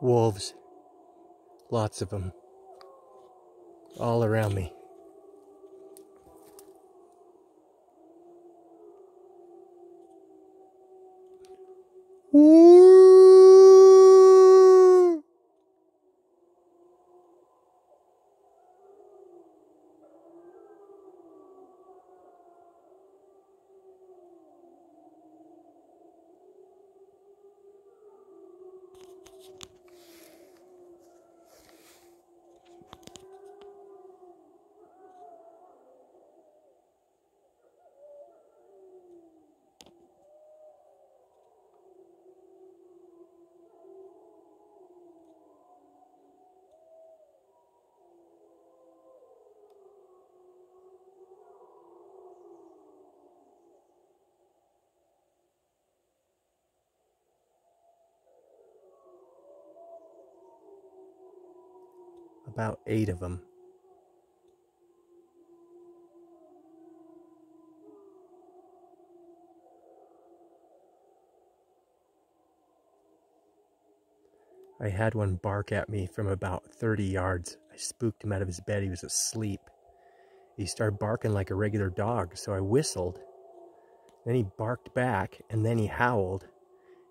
wolves, lots of them, all around me. About 8 of them. I had one bark at me from about 30 yards. I spooked him out of his bed. He was asleep. He started barking like a regular dog, so I whistled. Then he barked back, and then he howled,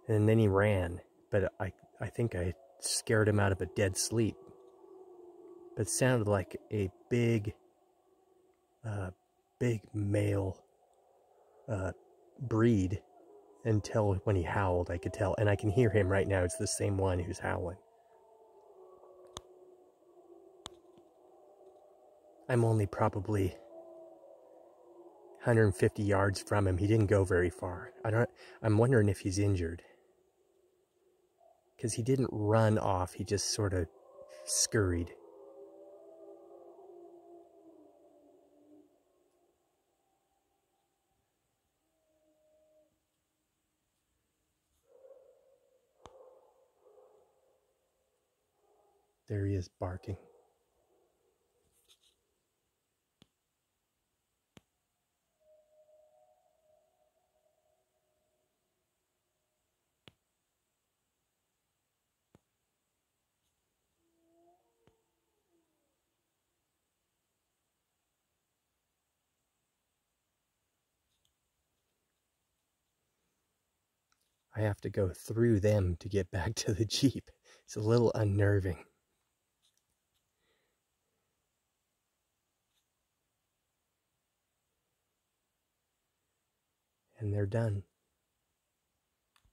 and then he ran. But I think I scared him out of a dead sleep. But sounded like a big male breed until when he howled, I could tell. And I can hear him right now. It's the same one who's howling. I'm only probably 150 yards from him. He didn't go very far. I'm wondering if he's injured. Because he didn't run off. He just sort of scurried. There he is barking. I have to go through them to get back to the Jeep. It's a little unnerving. And they're done.